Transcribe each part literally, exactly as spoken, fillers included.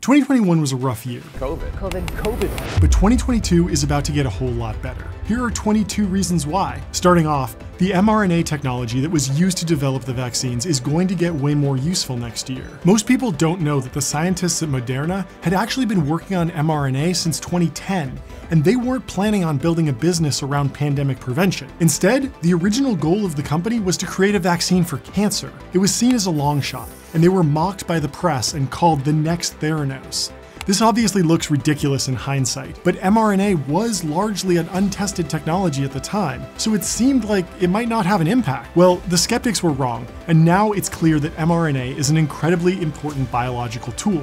twenty twenty-one was a rough year. COVID. COVID. COVID. But twenty twenty-two is about to get a whole lot better. Here are twenty-two reasons why. Starting off, the mRNA technology that was used to develop the vaccines is going to get way more useful next year. Most people don't know that the scientists at Moderna had actually been working on mRNA since twenty ten, and they weren't planning on building a business around pandemic prevention. Instead, the original goal of the company was to create a vaccine for cancer. It was seen as a long shot, and they were mocked by the press and called the next Theranos. This obviously looks ridiculous in hindsight, but mRNA was largely an untested technology at the time, so it seemed like it might not have an impact. Well, the skeptics were wrong, and now it's clear that mRNA is an incredibly important biological tool.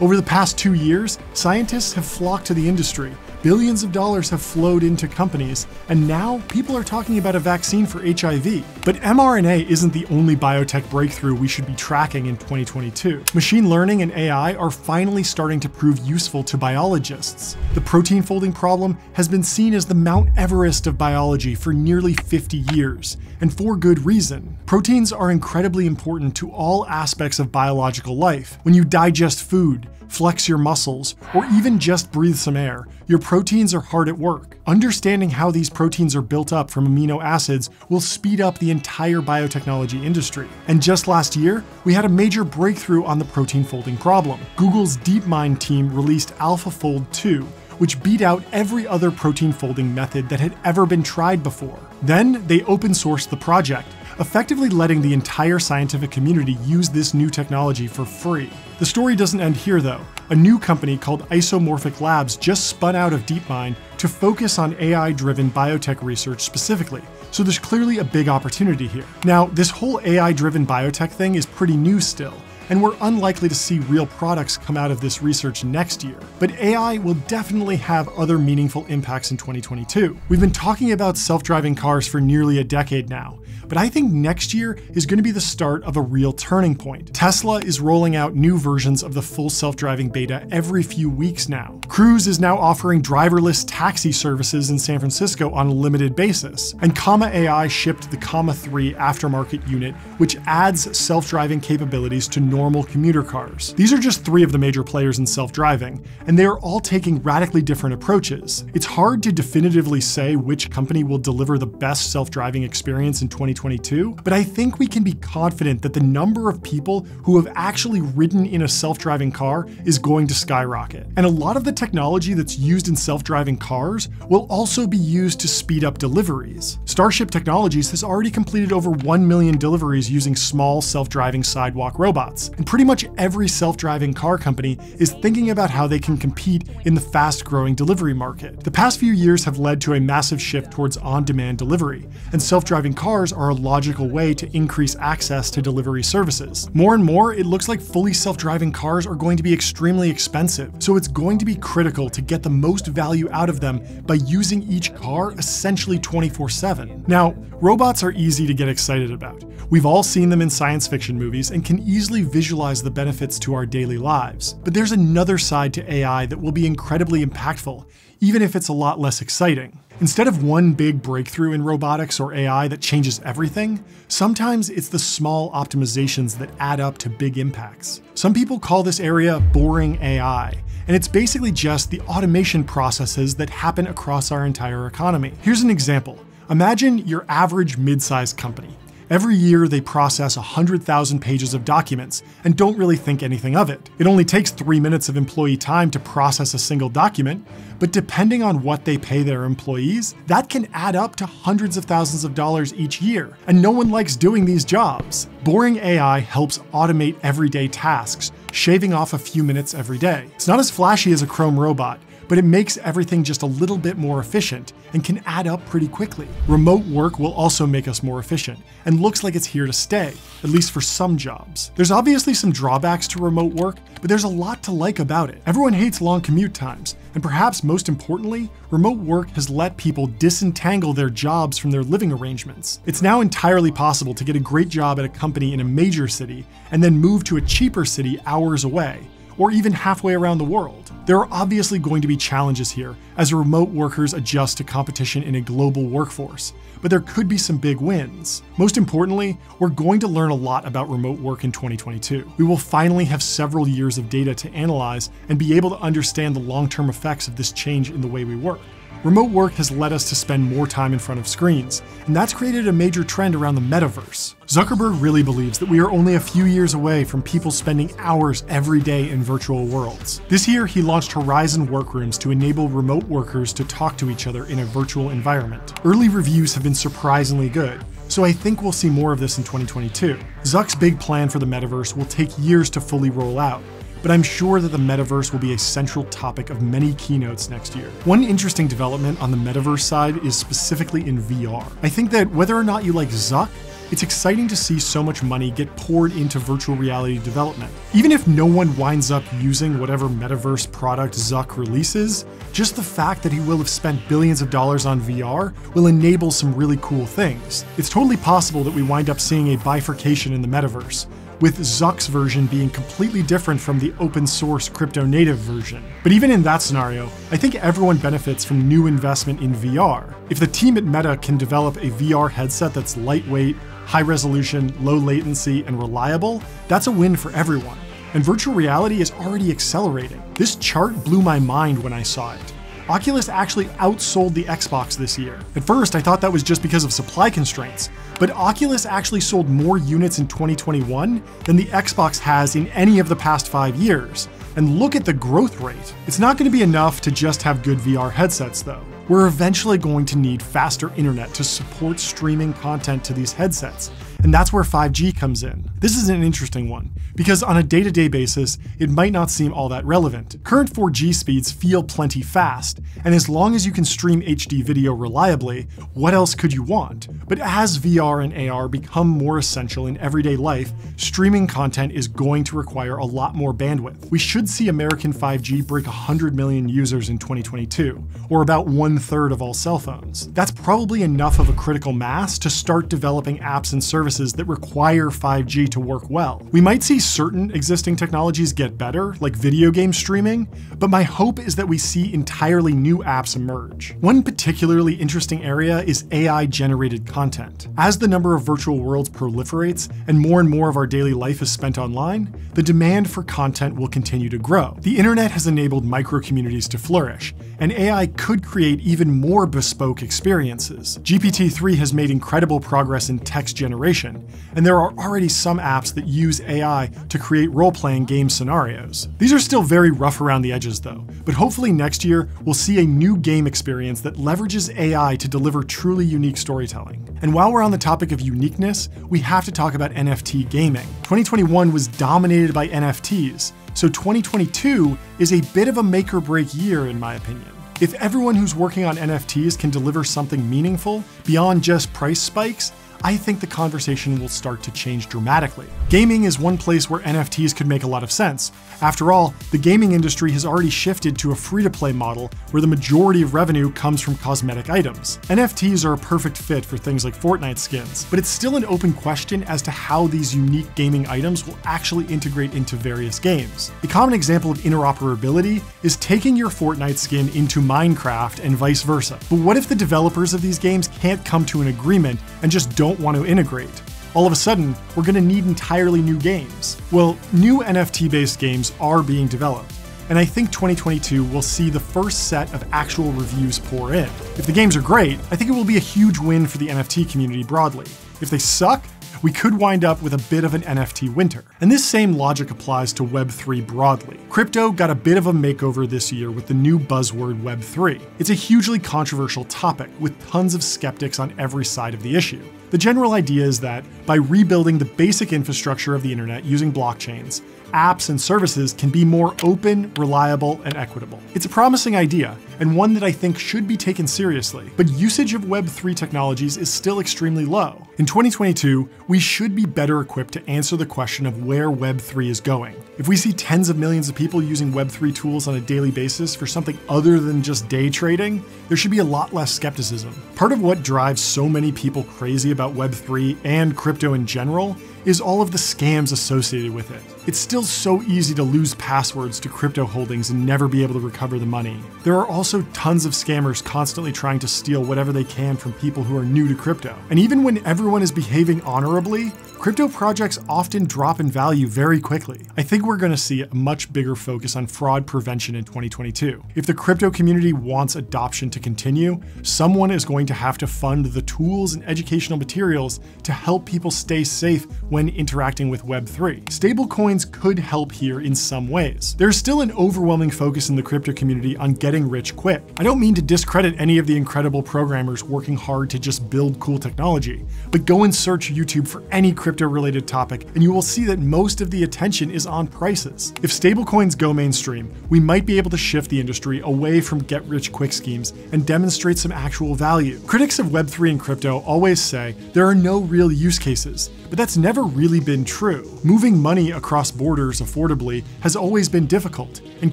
Over the past two years, scientists have flocked to the industry, billions of dollars have flowed into companies, and now people are talking about a vaccine for H I V. But mRNA isn't the only biotech breakthrough we should be tracking in twenty twenty-two. Machine learning and A I are finally starting to prove useful to biologists. The protein folding problem has been seen as the Mount Everest of biology for nearly fifty years, and for good reason. Proteins are incredibly important to all aspects of biological life. When you digest food, flex your muscles, or even just breathe some air, your proteins are hard at work. Understanding how these proteins are built up from amino acids will speed up the entire biotechnology industry. And just last year, we had a major breakthrough on the protein folding problem. Google's DeepMind team released AlphaFold two, which beat out every other protein folding method that had ever been tried before. Then they open sourced the project, effectively letting the entire scientific community use this new technology for free. The story doesn't end here though. A new company called Isomorphic Labs just spun out of DeepMind to focus on A I-driven biotech research specifically, so there's clearly a big opportunity here. Now, this whole A I-driven biotech thing is pretty new still, and we're unlikely to see real products come out of this research next year. But A I will definitely have other meaningful impacts in twenty twenty-two. We've been talking about self-driving cars for nearly a decade now, but I think next year is going to be the start of a real turning point. Tesla is rolling out new versions of the full self-driving beta every few weeks now. Cruise is now offering driverless taxi services in San Francisco on a limited basis. And Comma A I shipped the Comma three aftermarket unit, which adds self-driving capabilities to normal commuter cars. These are just three of the major players in self-driving, and they are all taking radically different approaches. It's hard to definitively say which company will deliver the best self-driving experience in twenty twenty-two, but I think we can be confident that the number of people who have actually ridden in a self-driving car is going to skyrocket. And a lot of the technology that's used in self-driving cars will also be used to speed up deliveries. Starship Technologies has already completed over one million deliveries using small self-driving sidewalk robots. And pretty much every self-driving car company is thinking about how they can compete in the fast-growing delivery market. The past few years have led to a massive shift towards on-demand delivery, and self-driving cars are a logical way to increase access to delivery services. More and more, it looks like fully self-driving cars are going to be extremely expensive, so it's going to be critical to get the most value out of them by using each car essentially twenty-four seven. Now, robots are easy to get excited about. We've all seen them in science fiction movies and can easily visualize the benefits to our daily lives. But there's another side to A I that will be incredibly impactful, even if it's a lot less exciting. Instead of one big breakthrough in robotics or A I that changes everything, sometimes it's the small optimizations that add up to big impacts. Some people call this area boring A I, and it's basically just the automation processes that happen across our entire economy. Here's an example. Imagine your average mid-sized company. Every year, they process one hundred thousand pages of documents and don't really think anything of it. It only takes three minutes of employee time to process a single document, but depending on what they pay their employees, that can add up to hundreds of thousands of dollars each year, and no one likes doing these jobs. Boring A I helps automate everyday tasks, shaving off a few minutes every day. It's not as flashy as a Chrome robot, but it makes everything just a little bit more efficient and can add up pretty quickly. Remote work will also make us more efficient and looks like it's here to stay, at least for some jobs. There's obviously some drawbacks to remote work, but there's a lot to like about it. Everyone hates long commute times, and perhaps most importantly, remote work has let people disentangle their jobs from their living arrangements. It's now entirely possible to get a great job at a company in a major city and then move to a cheaper city hours away, or even halfway around the world. There are obviously going to be challenges here as remote workers adjust to competition in a global workforce, but there could be some big wins. Most importantly, we're going to learn a lot about remote work in twenty twenty-two. We will finally have several years of data to analyze and be able to understand the long-term effects of this change in the way we work. Remote work has led us to spend more time in front of screens, and that's created a major trend around the metaverse. Zuckerberg really believes that we are only a few years away from people spending hours every day in virtual worlds. This year, he launched Horizon Workrooms to enable remote workers to talk to each other in a virtual environment. Early reviews have been surprisingly good, so I think we'll see more of this in twenty twenty-two. Zuck's big plan for the metaverse will take years to fully roll out, but I'm sure that the metaverse will be a central topic of many keynotes next year. One interesting development on the metaverse side is specifically in V R. I think that whether or not you like Zuck, it's exciting to see so much money get poured into virtual reality development. Even if no one winds up using whatever metaverse product Zuck releases, just the fact that he will have spent billions of dollars on V R will enable some really cool things. It's totally possible that we wind up seeing a bifurcation in the metaverse, with Zuck's version being completely different from the open source crypto native version. But even in that scenario, I think everyone benefits from new investment in V R. If the team at Meta can develop a V R headset that's lightweight, high resolution, low latency, and reliable, that's a win for everyone. And virtual reality is already accelerating. This chart blew my mind when I saw it. Oculus actually outsold the Xbox this year. At first, I thought that was just because of supply constraints, but Oculus actually sold more units in twenty twenty-one than the Xbox has in any of the past five years. And look at the growth rate. It's not going to be enough to just have good V R headsets, though. We're eventually going to need faster internet to support streaming content to these headsets, and that's where five G comes in. This is an interesting one, because on a day-to-day basis, it might not seem all that relevant. Current four G speeds feel plenty fast, and as long as you can stream H D video reliably, what else could you want? But as V R and A R become more essential in everyday life, streaming content is going to require a lot more bandwidth. We should see American five G break one hundred million users in twenty twenty-two, or about one third of all cell phones. That's probably enough of a critical mass to start developing apps and services that require five G to work well. We might see certain existing technologies get better, like video game streaming, but my hope is that we see entirely new apps emerge. One particularly interesting area is A I-generated content. As the number of virtual worlds proliferates and more and more of our daily life is spent online, the demand for content will continue to grow. The internet has enabled micro-communities to flourish, and A I could create even more bespoke experiences. G P T three has made incredible progress in text generation, and there are already some apps that use A I to create role-playing game scenarios. These are still very rough around the edges though, but hopefully next year we'll see a new game experience that leverages A I to deliver truly unique storytelling. And while we're on the topic of uniqueness, we have to talk about N F T gaming. twenty twenty-one was dominated by N F Ts, so twenty twenty-two is a bit of a make-or-break year in my opinion. If everyone who's working on N F Ts can deliver something meaningful beyond just price spikes, I think the conversation will start to change dramatically. Gaming is one place where N F Ts could make a lot of sense. After all, the gaming industry has already shifted to a free-to-play model where the majority of revenue comes from cosmetic items. N F Ts are a perfect fit for things like Fortnite skins, but it's still an open question as to how these unique gaming items will actually integrate into various games. A common example of interoperability is taking your Fortnite skin into Minecraft and vice versa. But what if the developers of these games can't come to an agreement and just don't want to integrate? All of a sudden, we're going to need entirely new games. Well, new N F T-based games are being developed, and I think twenty twenty-two will see the first set of actual reviews pour in. If the games are great, I think it will be a huge win for the N F T community broadly. If they suck, we could wind up with a bit of an N F T winter. And this same logic applies to Web three broadly. Crypto got a bit of a makeover this year with the new buzzword Web three. It's a hugely controversial topic with tons of skeptics on every side of the issue. The general idea is that by rebuilding the basic infrastructure of the internet using blockchains, apps and services can be more open, reliable, and equitable. It's a promising idea, and one that I think should be taken seriously, but usage of Web three technologies is still extremely low. In twenty twenty-two, we should be better equipped to answer the question of where Web three is going. If we see tens of millions of people using Web three tools on a daily basis for something other than just day trading, there should be a lot less skepticism. Part of what drives so many people crazy about Web three and crypto in general is all of the scams associated with it. It's still so easy to lose passwords to crypto holdings and never be able to recover the money. There are also tons of scammers constantly trying to steal whatever they can from people who are new to crypto. And even when everyone is behaving honorably, crypto projects often drop in value very quickly. I think we're going to see a much bigger focus on fraud prevention in twenty twenty-two. If the crypto community wants adoption to continue, someone is going to have to fund the tools and educational materials to help people stay safe when interacting with Web three. Stablecoins could help here in some ways. There's still an overwhelming focus in the crypto community on getting rich quick. I don't mean to discredit any of the incredible programmers working hard to just build cool technology, but go and search YouTube for any crypto related topic, and you will see that most of the attention is on prices. If stablecoins go mainstream, we might be able to shift the industry away from get-rich-quick schemes and demonstrate some actual value. Critics of Web three and crypto always say there are no real use cases, but that's never really been true. Moving money across borders affordably has always been difficult, and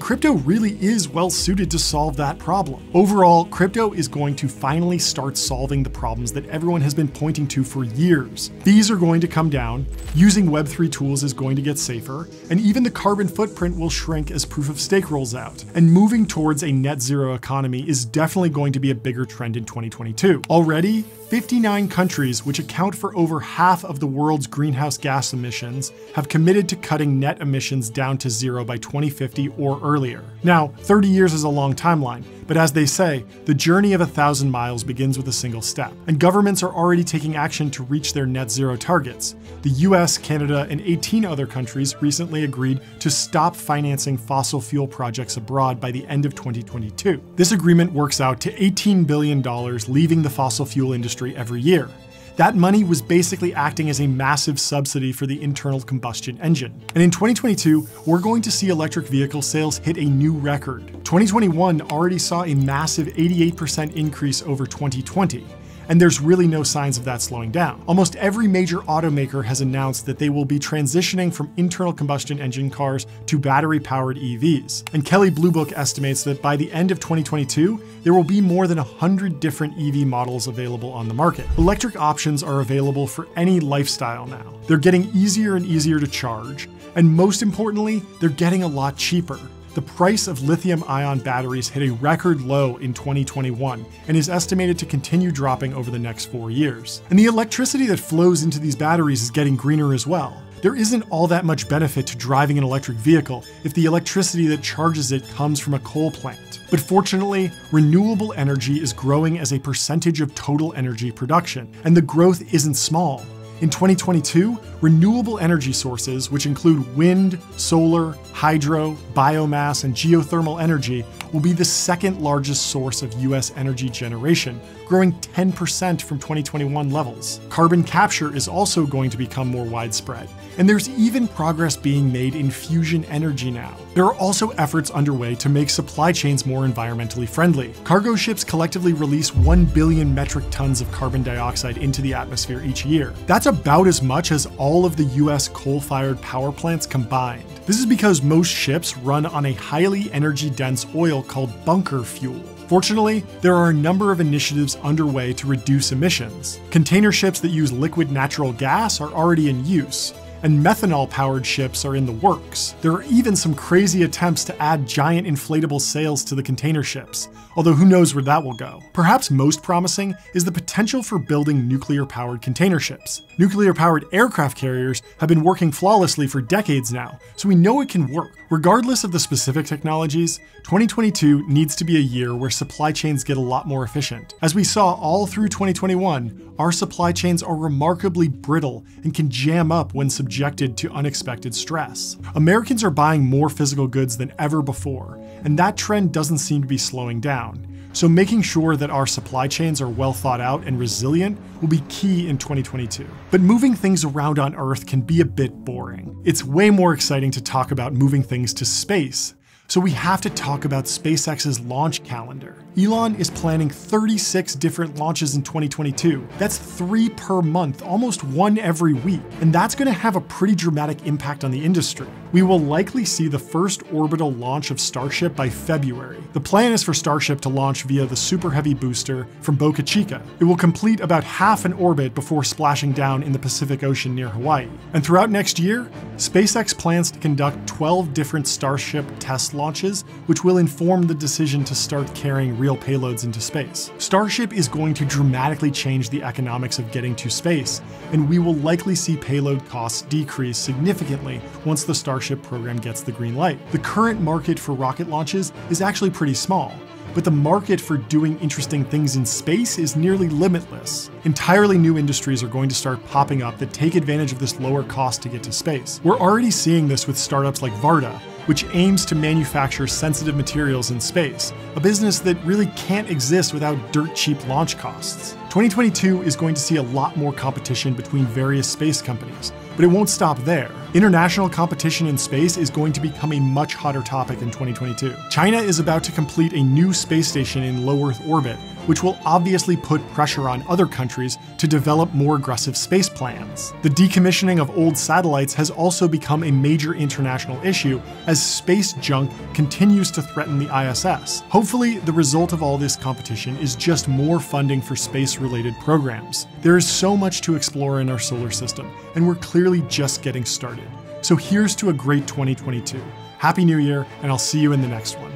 crypto really is well suited to solve that problem. Overall, crypto is going to finally start solving the problems that everyone has been pointing to for years. These are going to come down, using Web three tools is going to get safer, and even the carbon footprint will shrink as proof of stake rolls out. And moving towards a net zero economy is definitely going to be a bigger trend in twenty twenty-two. Already, fifty-nine countries, which account for over half of the world's greenhouse gas emissions, have committed to cutting net emissions down to zero by twenty fifty or earlier. Now, thirty years is a long timeline, but as they say, the journey of a thousand miles begins with a single step, and governments are already taking action to reach their net zero targets. The U S, Canada, and eighteen other countries recently agreed to stop financing fossil fuel projects abroad by the end of twenty twenty-two. This agreement works out to eighteen billion dollars leaving the fossil fuel industry every year. That money was basically acting as a massive subsidy for the internal combustion engine. And in twenty twenty-two, we're going to see electric vehicle sales hit a new record. twenty twenty-one already saw a massive eighty-eight percent increase over twenty twenty. And there's really no signs of that slowing down. Almost every major automaker has announced that they will be transitioning from internal combustion engine cars to battery-powered E Vs. And Kelley Blue Book estimates that by the end of twenty twenty-two, there will be more than one hundred different E V models available on the market. Electric options are available for any lifestyle now. They're getting easier and easier to charge, and most importantly, they're getting a lot cheaper. The price of lithium-ion batteries hit a record low in twenty twenty-one and is estimated to continue dropping over the next four years. And the electricity that flows into these batteries is getting greener as well. There isn't all that much benefit to driving an electric vehicle if the electricity that charges it comes from a coal plant. But fortunately, renewable energy is growing as a percentage of total energy production, and the growth isn't small. In twenty twenty-two, renewable energy sources, which include wind, solar, hydro, biomass, and geothermal energy, will be the second largest source of U S energy generation, growing ten percent from twenty twenty-one levels. Carbon capture is also going to become more widespread, and there's even progress being made in fusion energy now. There are also efforts underway to make supply chains more environmentally friendly. Cargo ships collectively release one billion metric tons of carbon dioxide into the atmosphere each year. That's about as much as all of the U S coal-fired power plants combined. This is because most ships run on a highly energy-dense oil called bunker fuel. Fortunately, there are a number of initiatives underway to reduce emissions. Container ships that use liquid natural gas are already in use, and methanol-powered ships are in the works. There are even some crazy attempts to add giant inflatable sails to the container ships, although who knows where that will go. Perhaps most promising is the potential for building nuclear-powered container ships. Nuclear-powered aircraft carriers have been working flawlessly for decades now, so we know it can work. Regardless of the specific technologies, twenty twenty-two needs to be a year where supply chains get a lot more efficient. As we saw all through twenty twenty-one, our supply chains are remarkably brittle and can jam up when subjected subjected to unexpected stress. Americans are buying more physical goods than ever before, and that trend doesn't seem to be slowing down. So making sure that our supply chains are well thought out and resilient will be key in twenty twenty-two. But moving things around on Earth can be a bit boring. It's way more exciting to talk about moving things to space. So we have to talk about SpaceX's launch calendar. Elon is planning thirty-six different launches in twenty twenty-two. That's three per month, almost one every week. And that's going to have a pretty dramatic impact on the industry. We will likely see the first orbital launch of Starship by February. The plan is for Starship to launch via the Super Heavy booster from Boca Chica. It will complete about half an orbit before splashing down in the Pacific Ocean near Hawaii. And throughout next year, SpaceX plans to conduct twelve different Starship test launches, which will inform the decision to start carrying real payloads into space. Starship is going to dramatically change the economics of getting to space, and we will likely see payload costs decrease significantly once the Starship program gets the green light. The current market for rocket launches is actually pretty small, but the market for doing interesting things in space is nearly limitless. Entirely new industries are going to start popping up that take advantage of this lower cost to get to space. We're already seeing this with startups like Varda, which aims to manufacture sensitive materials in space, a business that really can't exist without dirt cheap launch costs. twenty twenty-two is going to see a lot more competition between various space companies, but it won't stop there. International competition in space is going to become a much hotter topic in twenty twenty-two. China is about to complete a new space station in low Earth orbit, which will obviously put pressure on other countries to develop more aggressive space plans. The decommissioning of old satellites has also become a major international issue as space junk continues to threaten the I S S. Hopefully, the result of all this competition is just more funding for space-related programs. There is so much to explore in our solar system, and we're clearly just getting started. So here's to a great twenty twenty-two. Happy New Year, and I'll see you in the next one.